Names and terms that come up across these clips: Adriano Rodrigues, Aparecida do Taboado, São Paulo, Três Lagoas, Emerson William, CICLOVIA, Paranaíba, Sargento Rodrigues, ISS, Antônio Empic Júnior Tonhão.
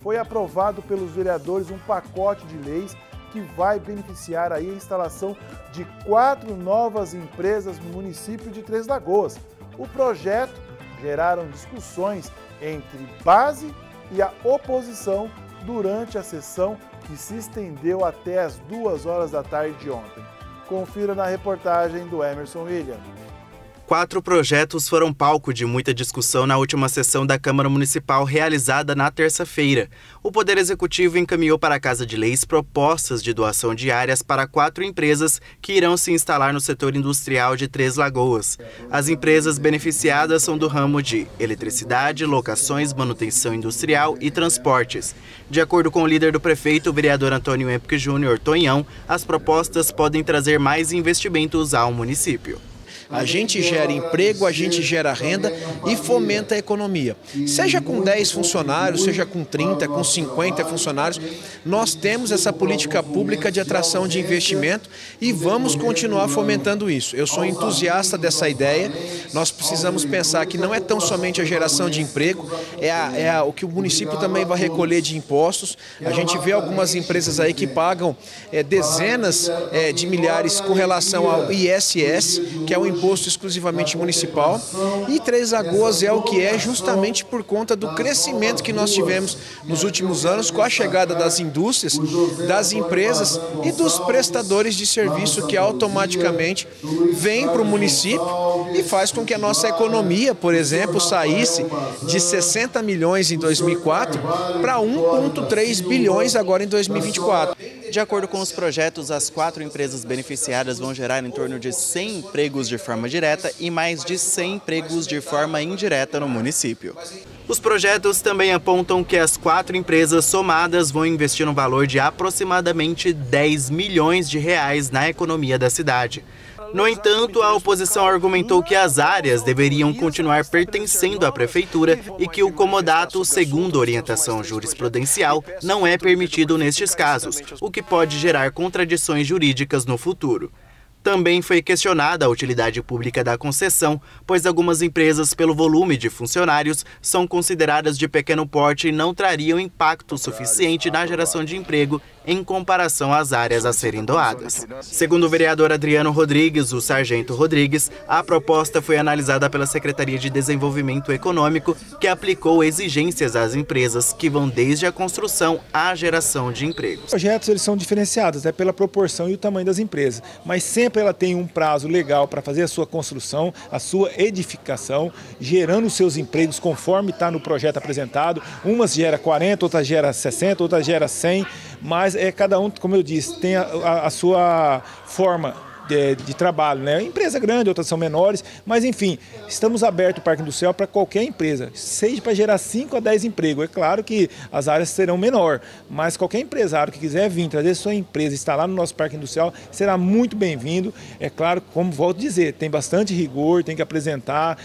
foi aprovado pelos vereadores um pacote de leis que vai beneficiar aí a instalação de 4 novas empresas no município de Três Lagoas. O projeto geraram discussões entre base e a oposição durante a sessão que se estendeu até as 2h da tarde de ontem. Confira na reportagem do Emerson William. 4 projetos foram palco de muita discussão na última sessão da Câmara Municipal realizada na terça-feira. O Poder Executivo encaminhou para a Casa de Leis propostas de doação de áreas para 4 empresas que irão se instalar no setor industrial de Três Lagoas. As empresas beneficiadas são do ramo de eletricidade, locações, manutenção industrial e transportes. De acordo com o líder do prefeito, o vereador Antônio Empic Júnior Tonhão, as propostas podem trazer mais investimentos ao município. A gente gera emprego, a gente gera renda e fomenta a economia. Seja com 10 funcionários, seja com 30, com 50 funcionários, nós temos essa política pública de atração de investimento e vamos continuar fomentando isso. Eu sou entusiasta dessa ideia. Nós precisamos pensar que não é tão somente a geração de emprego, o que o município também vai recolher de impostos. A gente vê algumas empresas aí que pagam dezenas de milhares com relação ao ISS, que é o imposto exclusivamente municipal, e Três Lagoas é o que é justamente por conta do crescimento que nós tivemos nos últimos anos com a chegada das indústrias, das empresas e dos prestadores de serviço que automaticamente vêm para o município e faz com que a nossa economia, por exemplo, saísse de 60 milhões em 2004 para 1,3 bilhões agora em 2024. De acordo com os projetos, as 4 empresas beneficiadas vão gerar em torno de 100 empregos de forma direta e mais de 100 empregos de forma indireta no município. Os projetos também apontam que as 4 empresas somadas vão investir um valor de aproximadamente 10 milhões de reais na economia da cidade. No entanto, a oposição argumentou que as áreas deveriam continuar pertencendo à prefeitura e que o comodato, segundo orientação jurisprudencial, não é permitido nestes casos, o que pode gerar contradições jurídicas no futuro. Também foi questionada a utilidade pública da concessão, pois algumas empresas, pelo volume de funcionários, são consideradas de pequeno porte e não trariam impacto suficiente na geração de emprego em comparação às áreas a serem doadas. Segundo o vereador Adriano Rodrigues, o Sargento Rodrigues, a proposta foi analisada pela Secretaria de Desenvolvimento Econômico, que aplicou exigências às empresas que vão desde a construção à geração de empregos. Os projetos eles são diferenciados pela proporção e o tamanho das empresas, mas sempre ela tem um prazo legal para fazer a sua construção, a sua edificação, gerando os seus empregos conforme está no projeto apresentado. Umas gera 40, outras gera 60, outras gera 100, mas cada um, como eu disse, tem a sua forma de trabalho, né? Empresa grande, outras são menores, mas enfim, estamos abertos o Parque Industrial para qualquer empresa, seja para gerar 5 a 10 empregos. É claro que as áreas serão menor, mas qualquer empresário que quiser vir trazer sua empresa, instalar no nosso Parque Industrial, será muito bem-vindo. É claro, como volto a dizer, tem bastante rigor, tem que apresentar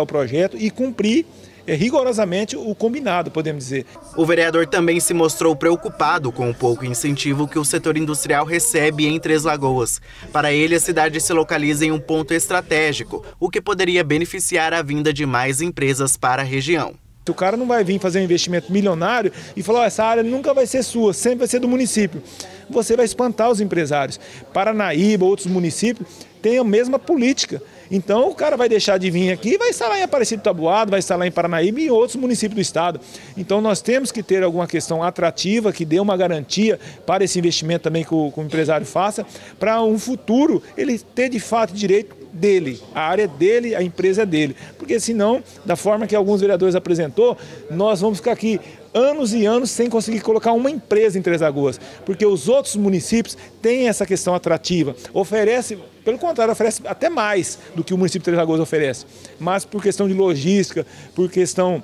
o projeto e cumprir rigorosamente o combinado, podemos dizer. O vereador também se mostrou preocupado com o pouco incentivo que o setor industrial recebe em Três Lagoas. Para ele, a cidade se localiza em um ponto estratégico, o que poderia beneficiar a vinda de mais empresas para a região. O cara não vai vir fazer um investimento milionário e falar, essa área nunca vai ser sua, sempre vai ser do município. Você vai espantar os empresários. Paranaíba, outros municípios, têm a mesma política. Então o cara vai deixar de vir aqui, vai instalar em Aparecida do Taboado, vai instalar em Paranaíba e em outros municípios do estado. Então nós temos que ter alguma questão atrativa que dê uma garantia para esse investimento também que o empresário faça, para um futuro ele ter de fato direito dele, a área dele, a empresa dele. Porque senão, da forma que alguns vereadores apresentou, nós vamos ficar aqui anos e anos sem conseguir colocar uma empresa em Três Lagoas, porque os outros municípios têm essa questão atrativa, oferece, pelo contrário, oferece até mais do que o município de Três Lagoas oferece, mas por questão de logística, por questão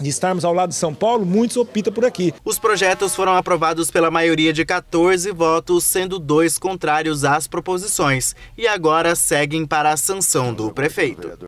de estarmos ao lado de São Paulo, muitos optam por aqui. Os projetos foram aprovados pela maioria de 14 votos, sendo 2 contrários às proposições, e agora seguem para a sanção do prefeito.